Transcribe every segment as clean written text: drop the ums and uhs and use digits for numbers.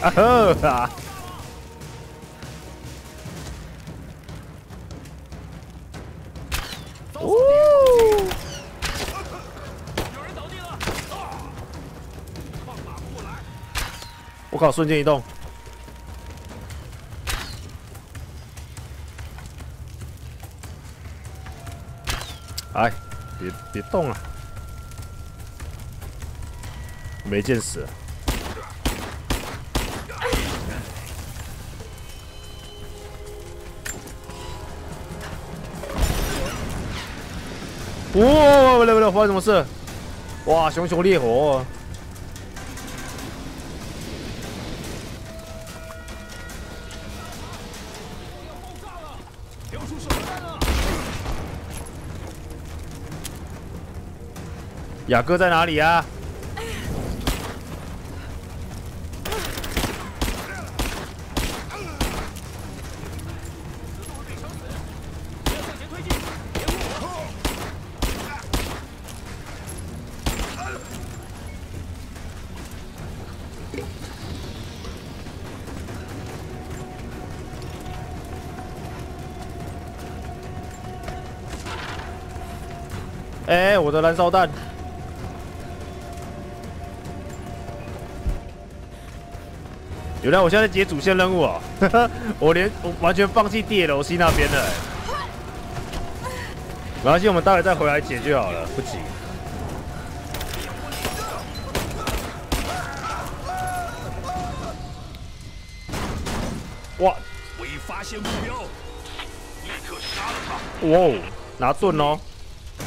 啊呵啊！哦！有人倒地了！我靠！瞬间移动。 哎，别动啊！没见识。哇！不了，发生什么事？哇！熊熊烈火！要出手榴弹了！ 雅哥在哪里呀、啊？哎，我的燃烧弹！ 原来我现在接主线任务啊！我完全放弃DLC那边了、欸。没关系，我们待会再回来解就好了，不急。哇！未发现目标，立刻杀了他！哇哦，拿盾哦！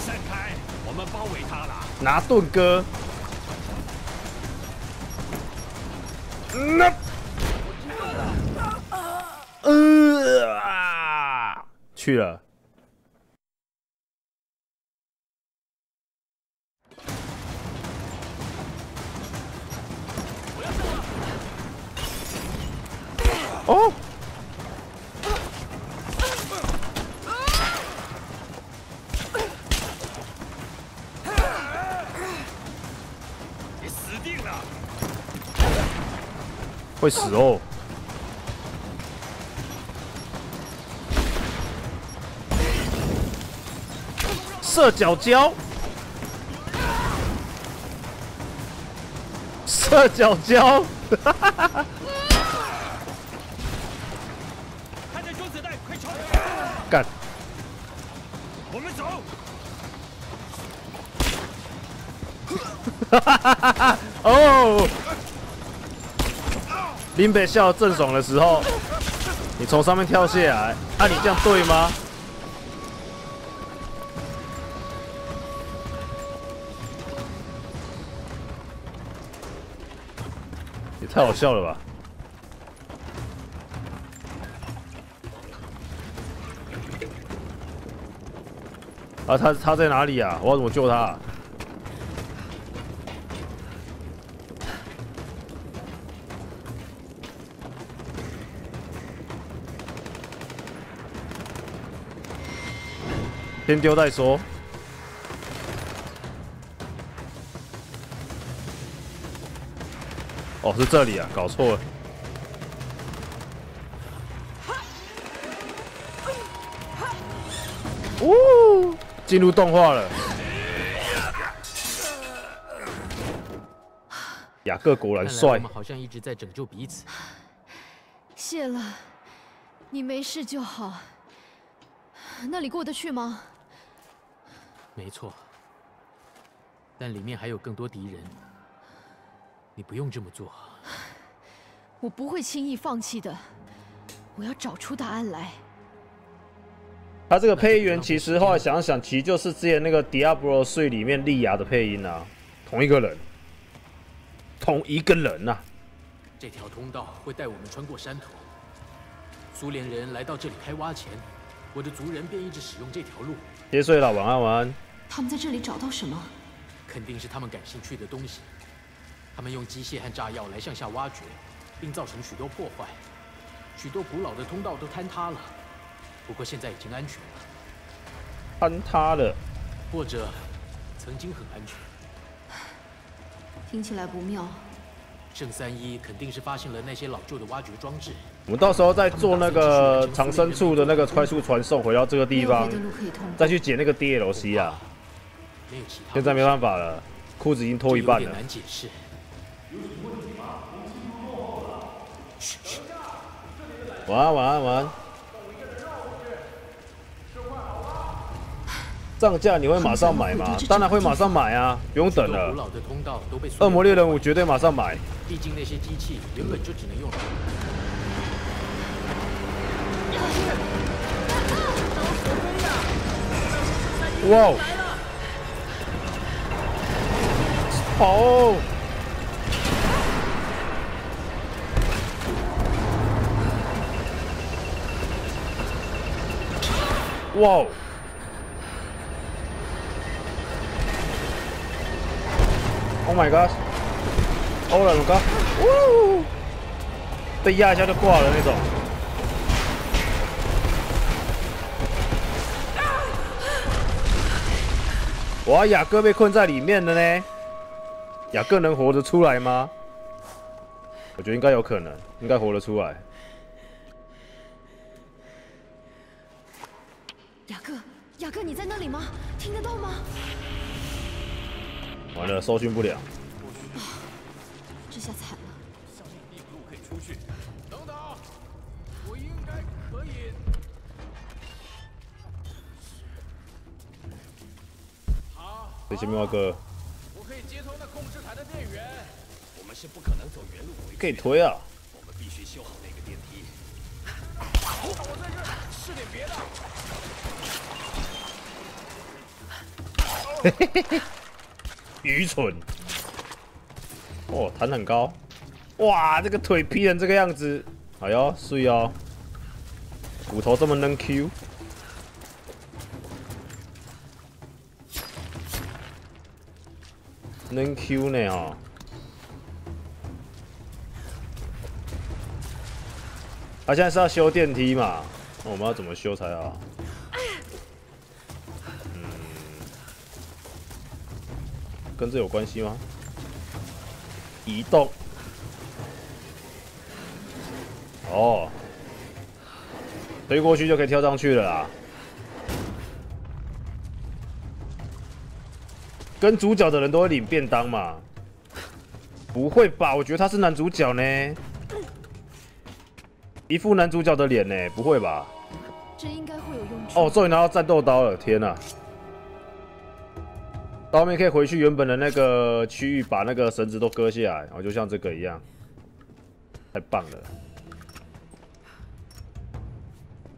散开，我们包围他了！拿盾哥。那。 去了，哦，你死定了，会死哦。 射角胶，射角胶，哈哈哈哈！看这装子弹，快冲！干！我们走！哈哈哈哈！哦，林北笑正爽的时候，你从上面跳下来，啊，你这样对吗？ 太好笑了吧！啊，他在哪里啊？我要怎么救他、啊？先丢再说。 哦，是这里啊，搞错了。哦，进入动画了。雅各果然帅。我们好像一直在拯救彼此。谢了，你没事就好。那里过得去吗？没错，但里面还有更多敌人。 你不用这么做，我不会轻易放弃的。我要找出答案来。他这个配音员其实后来想想，其实就是之前那个《Diablo 3》里面莉亚的配音啊，同一个人啊。这条通道会带我们穿过山头。苏联人来到这里开挖前，我的族人便一直使用这条路。别睡了，晚安晚安。他们在这里找到什么？肯定是他们感兴趣的东西。 他们用机械和炸药来向下挖掘，并造成许多破坏，许多古老的通道都坍塌了。不过现在已经安全了。坍塌了，或者曾经很安全。听起来不妙。圣三一肯定是发现了那些老旧的挖掘装置。我们到时候再做那个藏身处的那个快速传送，回到这个地方，再去解那个 DLC 啊。现在没办法了，裤子已经脱一半了。难解释。晚安，晚安，晚安。 涨价你会马上买吗？当然会马上买啊，不用等了。恶魔猎人5绝对马上买。毕竟那些机器原本就只能用。哇！哦！哇！ Oh my god！ 欧了，鲁哥，呜，被压一下就挂了那种。哇，雅各被困在里面了呢。雅各能活得出来吗？我觉得应该有可能，应该活得出来。雅各，雅各，你在那里吗？听得到吗？ 完了，搜寻不了。这下惨了。相信地图可以出去。等等，我应该可以。好。谢谢喵哥。我可以接通那控制台的电源。我们是不可能走原路回去。可以推啊。我们必须修好那个电梯。我在这试点别的。嘿嘿嘿嘿。 愚蠢！哦，弹很高，哇，这个腿劈成这个样子，哎呦，碎哦，骨头这么能 Q， 能 Q 呢哦。他现在是要修电梯嘛？那我们要怎么修才好？ 跟这有关系吗？移动。哦，推过去就可以跳上去了啦。跟主角的人都会领便当嘛？不会吧？我觉得他是男主角呢，一副男主角的脸呢，不会吧？这应该会有用处。哦，终于拿到战斗刀了！天哪！ 到后面可以回去原本的那个区域，把那个绳子都割下来，然后就像这个一样，太棒了！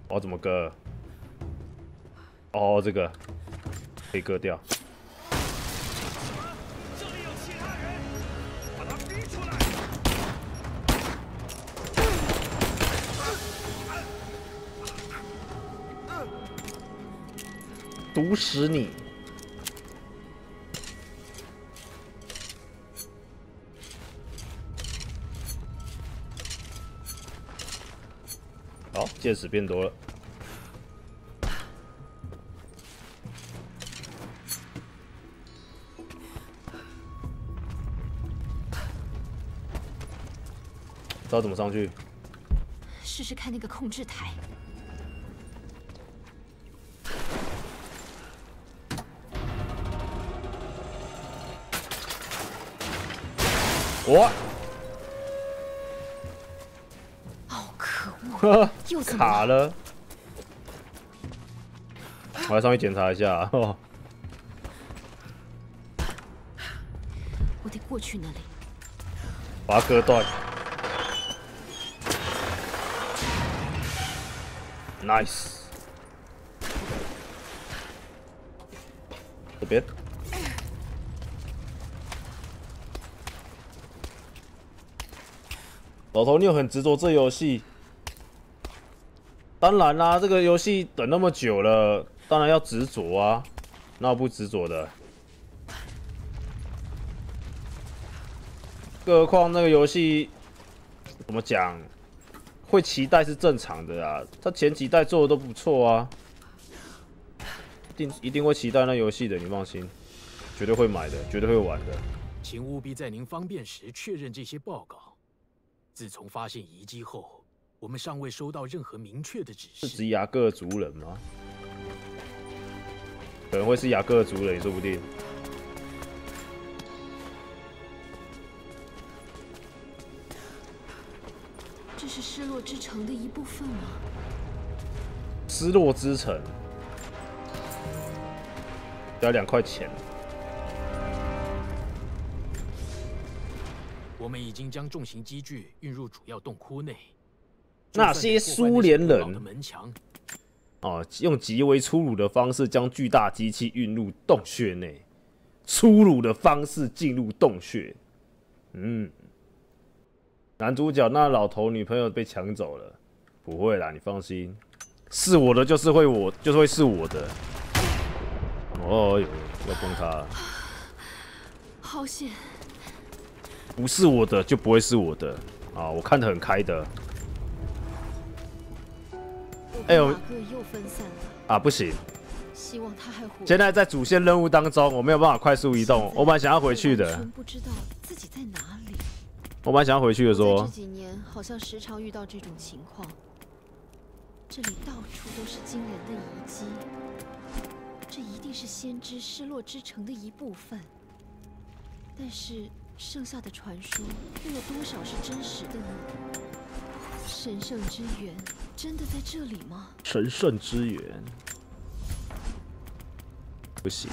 我怎么割？哦，这个可以割掉。这里有其他人，把他逼出来！毒死你！ 好，箭矢变多了。知道怎么上去？试试看那个控制台。我。 卡了，我来上去检查一下。哦、我得过去那里，把它割断。Nice， 这边。 老头，你有很执着这游戏？ 当然啦、啊，这个游戏等那么久了，当然要执着啊！那我不执着的。更何况那个游戏怎么讲，会期待是正常的啊。他前几代做的都不错啊，一定会期待那游戏的，你放心，绝对会买的，绝对会玩的。请务必在您方便时确认这些报告。自从发现遗迹后，我们尚未收到任何明确的指示。是指雅各族人吗？可能会是雅各族人，也说不定。 是失落之城的一部分吗？失落之城，只要2块钱。我们已经将重型机具运入主要洞窟内。那些苏联人，哦，用极为粗鲁的方式将巨大机器运入洞穴内，粗鲁的方式进入洞穴。嗯。 男主角那老头女朋友被抢走了，不会啦，你放心，是我的就是会我就是会是我的。哦哟，要崩塌了，好险！不是我的就不会是我的啊，我看得很开的。哎呦，又分散了啊，不行！希望他还活。现在在主线任务当中，我没有办法快速移动，我本来想要回去的。不知道自己在哪里。 我蛮想要回去的说，这几年好像时常遇到这种情况。这里到处都是惊人的遗迹，这一定是先知失落之城的一部分。但是剩下的传说又有多少是真实的呢？神圣之源真的在这里吗？神圣之源不行。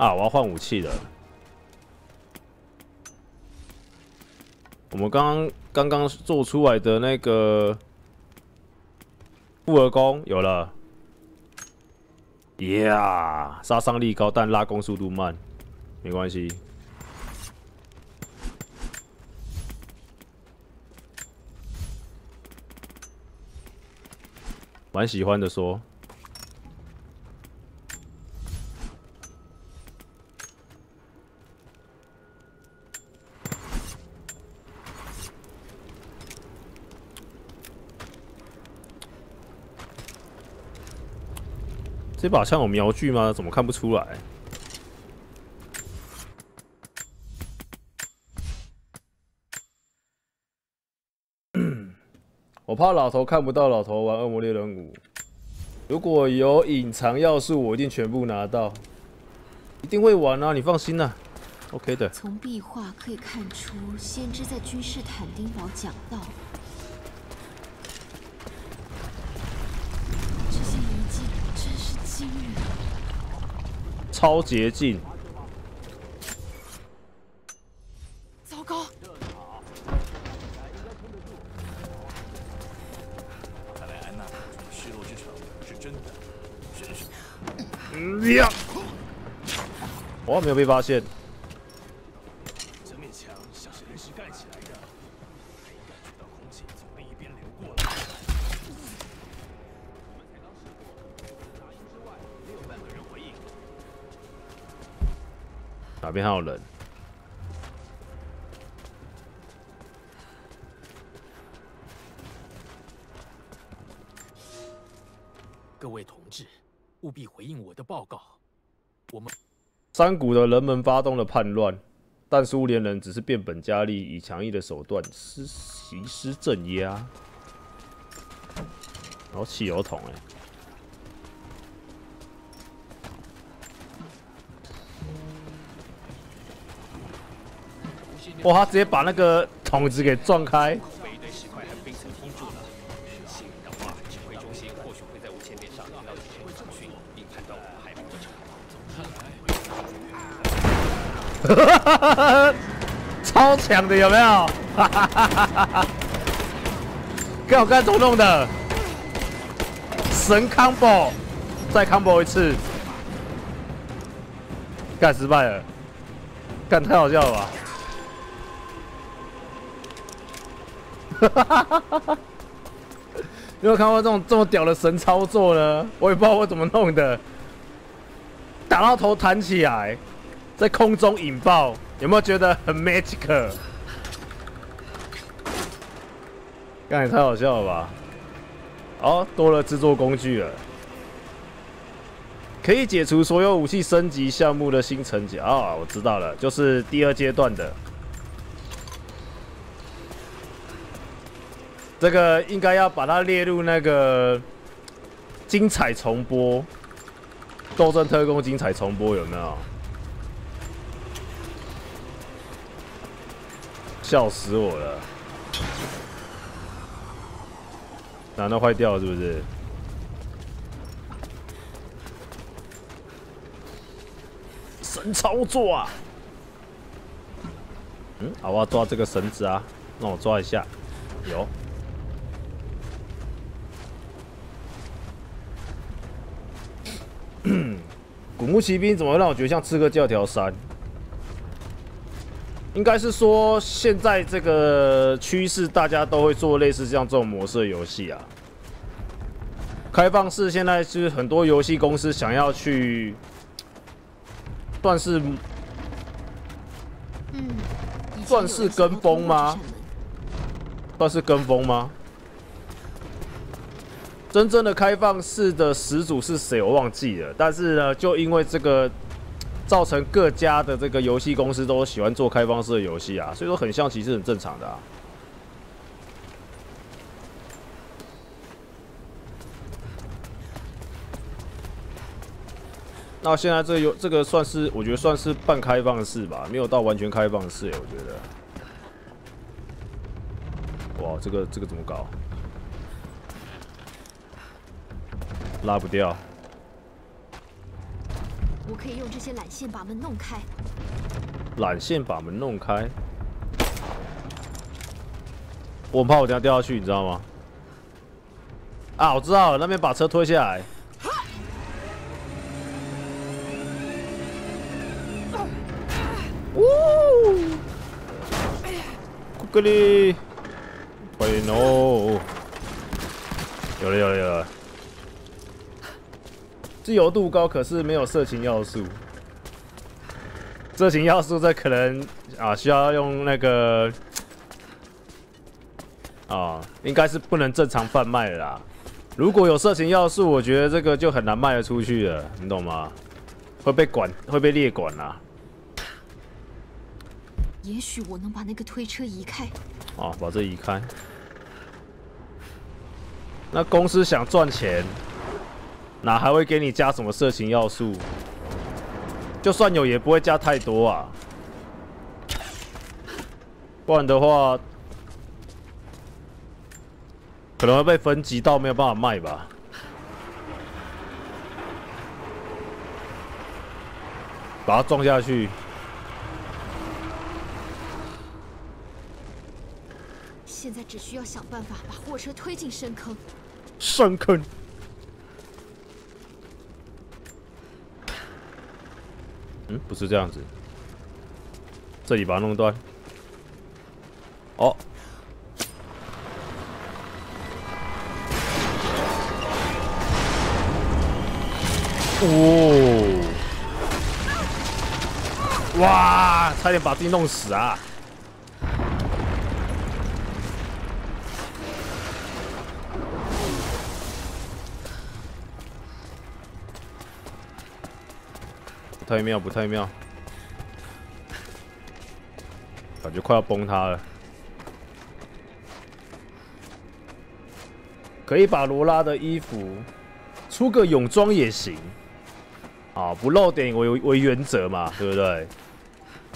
啊！我要换武器了。我们刚刚做出来的那个复合弓有了，呀！杀伤力高，但拉弓速度慢，没关系。蛮喜欢的说。 这把像有瞄具吗？怎么看不出来？我怕老头看不到老头玩《恶魔猎人5》。如果有隐藏要素，我一定全部拿到，一定会玩啊！你放心啊 ，OK 的。从壁画可以看出，先知在君士坦丁堡讲道。 超捷径！糟糕！看来安娜失落之城是真的，真是。呀！我没有被发现。这面墙像是临时盖起来的，可以感觉到空气从另一边流过来。我们才刚试过，杂音之外没有半个人回应。 哪边还有人？各位同志，务必回应我的报告。我们山谷的人们发动了叛乱，但苏联人只是变本加厉，以强硬的手段实施镇压。然后汽油桶哎。 哇！他直接把那个桶子给撞开。被一堆石块和冰层封住了。幸运的话，指挥中心或许会在5000点上听到敌人的警讯，并判断我还不成功。哈哈哈！超强的有没有？哈哈哈哈！看我刚才怎么弄的？神 combo， 再 combo 一次，干失败了，干太好笑了吧！ 有没有看过这种这么屌的神操作呢？我也不知道我怎么弄的，打到头弹起来，在空中引爆，有没有觉得很 magic？ 干也太好笑了吧！哦，多了制作工具了。可以解除所有武器升级项目的新层级啊！我知道了，就是第二阶段的。这个应该要把它列入那个精彩重播，斗争特工精彩重播有没有？笑死我了！难道坏掉了是不是？ 神操作啊！嗯，好，我要抓这个绳子啊，让我抓一下。有。古墓奇兵怎么会让我觉得像刺客教条3？应该是说现在这个趋势，大家都会做类似像这种模式的游戏啊。开放式现在是很多游戏公司想要去。 算是，算是跟风吗？算是跟风吗？真正的开放式的始祖是谁？我忘记了。但是呢，就因为这个，造成各家的这个游戏公司都喜欢做开放式的游戏啊，所以说很像，其实很正常的啊。那现在这个算是，我觉得算是半开放式吧，没有到完全开放式，我觉得。哇，这个怎么搞？拉不掉。我可以用这些缆线把门弄开。缆线把门弄开。我很怕我等下掉下去，你知道吗？啊，我知道了，那边把车推下来。 Quickly， 快点哦！有了！自由度高，可是没有色情要素。色情要素这可能啊，需要用那个啊，应该是不能正常贩卖的啦。如果有色情要素，我觉得这个就很难卖得出去了，你懂吗？会被管，会被列管啦。 也许我能把那个推车移开。哦，把这移开。那公司想赚钱，哪还会给你加什么色情要素？就算有，也不会加太多啊。不然的话，可能会被分级到没有办法卖吧。 把它撞下去。 现在只需要想办法把货车推进深坑。深坑。嗯，不是这样子。这里把它弄断。哦。哦。哇！差点把自己弄死啊！ 不太妙，感觉快要崩塌了。可以把罗拉的衣服出个泳装也行啊，不露点为原则嘛，对不对？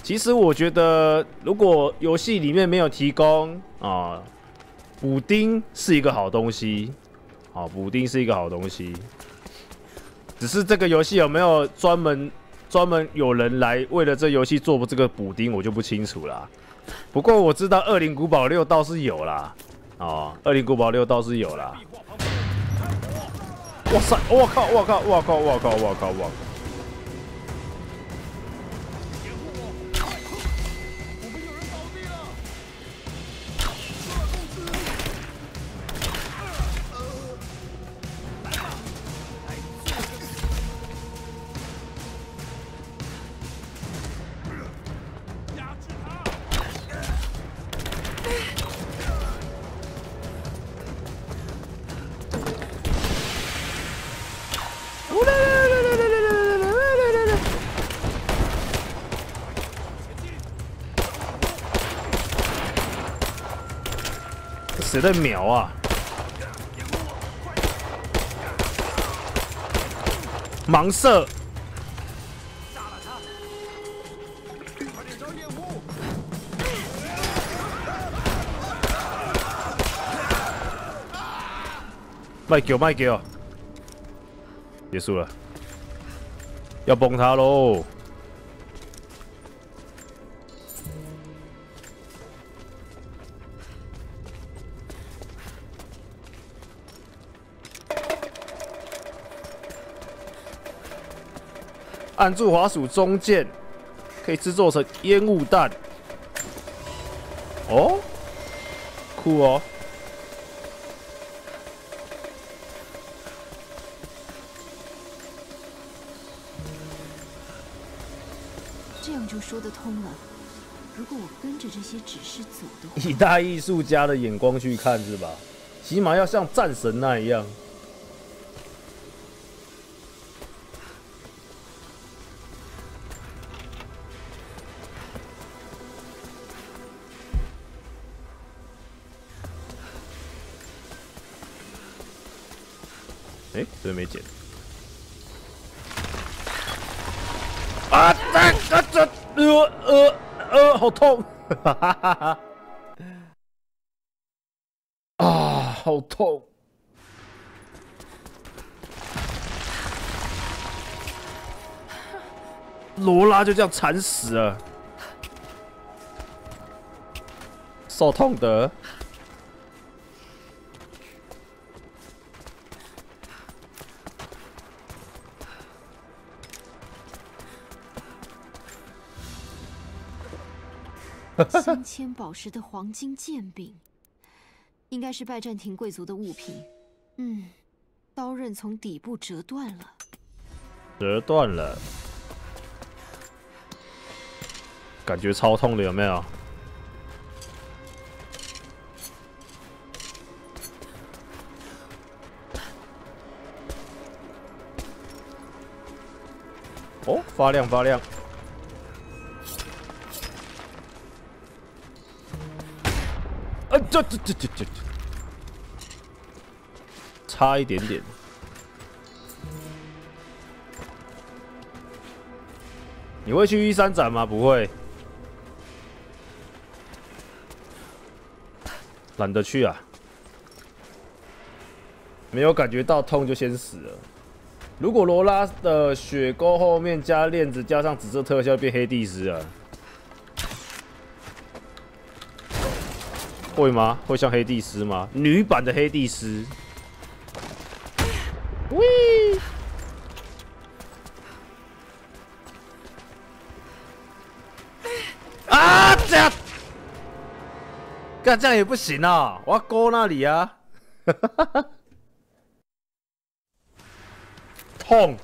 其实我觉得，如果游戏里面没有提供啊，补丁是一个好东西啊，补丁是一个好东西。只是这个游戏有没有专门有人来为了这游戏做这个补丁，我就不清楚啦。不过我知道《恶灵古堡6》倒是有啦，哦，《恶灵古堡6》倒是有啦。哇塞！我靠！谁在瞄啊？盲射！卖球，卖球！结束了，要崩他喽！ 按住滑鼠中键，可以制作成烟雾弹。哦，酷哦！这样就说得通了。如果我跟着这些指示走的话，以大艺术家的眼光去看是吧？起码要像战神那一样。 对，没捡。啊！好痛！哈哈哈哈！啊，好痛！罗拉就这样惨死了，手痛的。 镶嵌宝石的黄金剑柄，应该是拜占庭贵族的物品。嗯，刀刃从底部折断了。折断了，感觉超痛的，有没有？哦，发亮发亮。 这，差一点点。你会去13展吗？不会，懒得去啊。没有感觉到痛就先死了。如果罗拉的血沟后面加链子，加上紫色特效，变黑帝斯啊。 会吗？会像黑帝斯吗？女版的黑帝斯。喂！啊！这样，干这样也不行啊！我要勾那里啊！痛！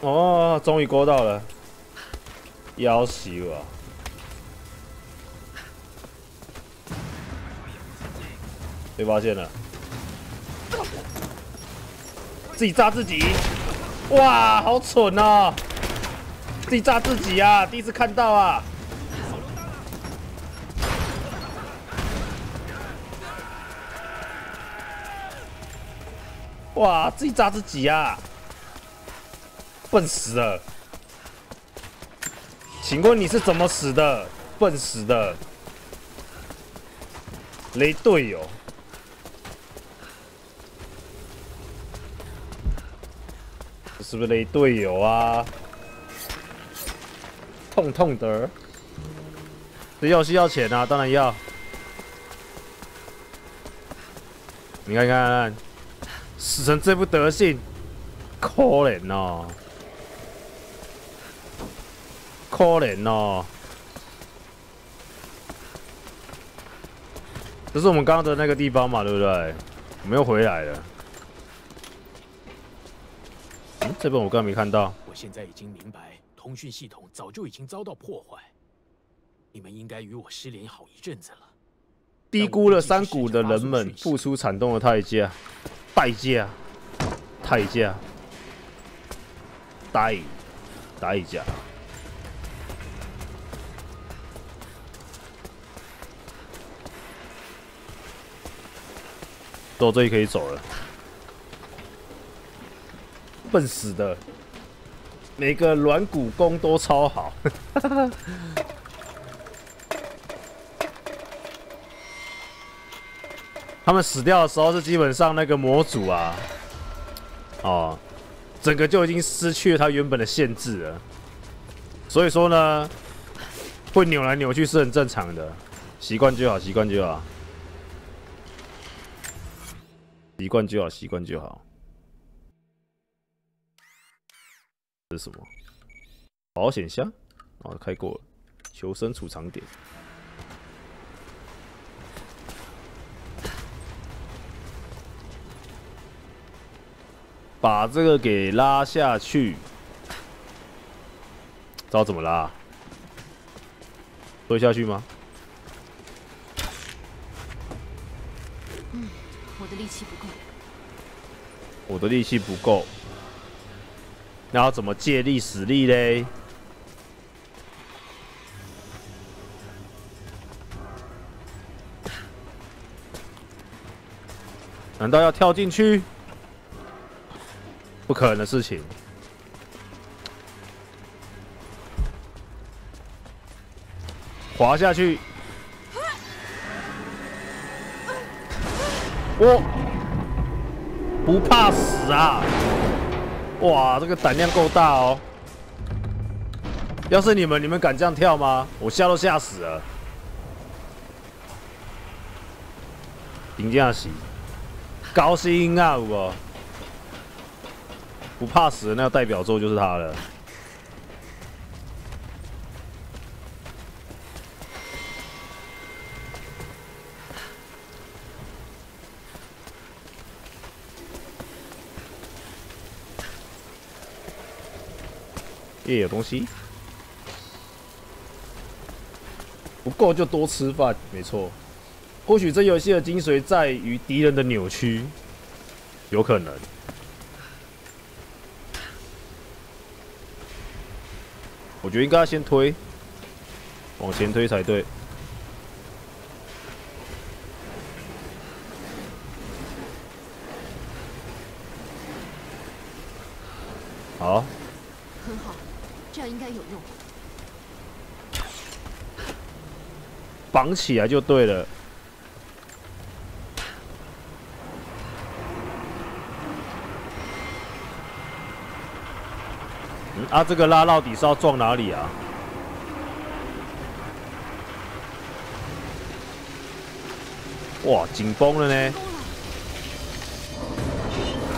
哦，终于勾到了。 要死我！被发现了，自己炸自己！哇，好蠢啊！自己炸自己啊！第一次看到啊！哇，自己炸自己啊！笨死了！ 请问你是怎么死的？笨死的，雷队友！是不是雷队友啊？痛痛的！这游戏要钱啊，当然要。你看看，死成这副德性，可怜哦。 可怜哦！这是我们刚刚的那个地方嘛，对不对？我们又回来了。嗯，这本我刚刚没看到。我现在已经明白，通讯系统早就已经遭到破坏。你们应该与我失联好一阵子了。低估了山谷的人们付出惨痛的代价，代价。走，这里可以走了。笨死的，每个软骨功都超好。他们死掉的时候是基本上那个模组啊，哦，整个就已经失去了它原本的限制了。所以说呢，会扭来扭去是很正常的，习惯就好，习惯就好。 习惯就好，习惯就好。这是什么？保险箱？哦，开过了。求生储藏点。把这个给拉下去。知道怎么拉？推下去吗？ 我的力气不够，我的力气不够，那要怎么借力使力嘞？难道要跳进去？不可能的事情。滑下去。 我不怕死啊！哇，这个胆量够大哦！要是你们，你们敢这样跳吗？我吓都吓死了。评价是高兴啊！我不怕死的那个代表作就是他了。也有东西，不够就多吃饭，没错。或许这游戏的精髓在于敌人的扭曲，有可能。我觉得应该先推，往前推才对。好。 绑起来就对了。啊，这个拉到底是要撞哪里啊？哇，紧绷了呢。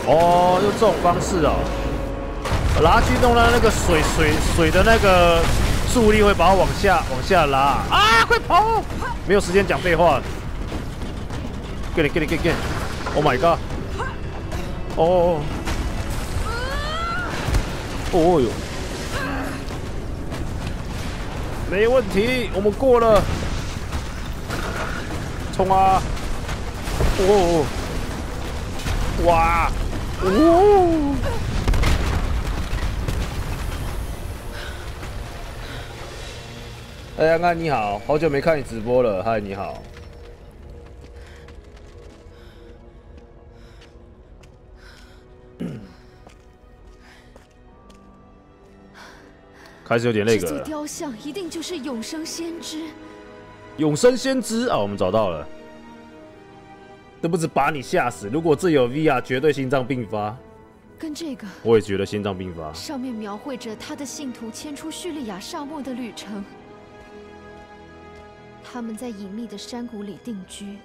哦，用这种方式哦，拉去弄到那个水的那个。 助力会把它往下拉啊！快跑！没有时间讲废话。Get it, get it, get it! Oh my god! 哦哦哟！没问题，我们过了。冲啊！哦！哇！哦！ 哎，安安你好，好久没看你直播了。嗨，你好。开始有点那个。这座雕像一定就是永生先知。永生先知啊，我们找到了。这不止把你吓死，如果这有 VR， 绝对心脏病发。跟这个。我也觉得心脏病发。上面描绘着他的信徒迁出叙利亚沙漠的旅程。 他们在隐秘的山谷里定居，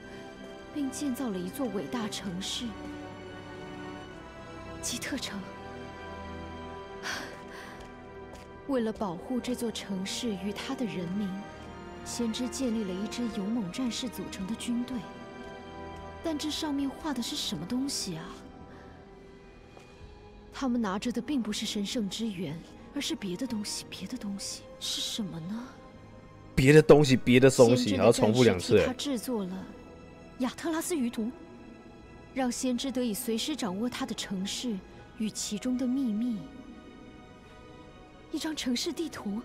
并建造了一座伟大城市——基特城。为了保护这座城市与它的人民，先知建立了一支勇猛战士组成的军队。但这上面画的是什么东西啊？他们拿着的并不是神圣之源，而是别的东西。别的东西是什么呢？ 别的东西，别的东西，还要重复两次。他制作了亚特拉斯舆图，让先知得以随时掌握他的城市与其中的秘密。一张城市地图，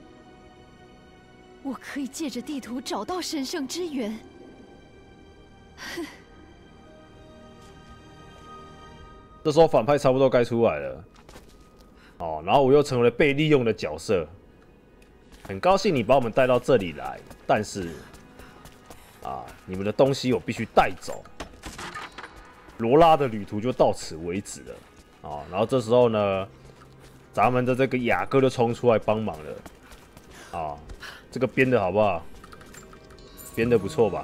我可以借着地图找到神圣之源。这时候反派差不多该出来了。哦，然后我又成为了被利用的角色。很高兴你把我们带到这里来，但是啊，你们的东西我必须带走。罗拉的旅途就到此为止了。哦，然后这时候呢，咱们的这个雅哥就冲出来帮忙了。啊，这个编的好不好？编的不错吧？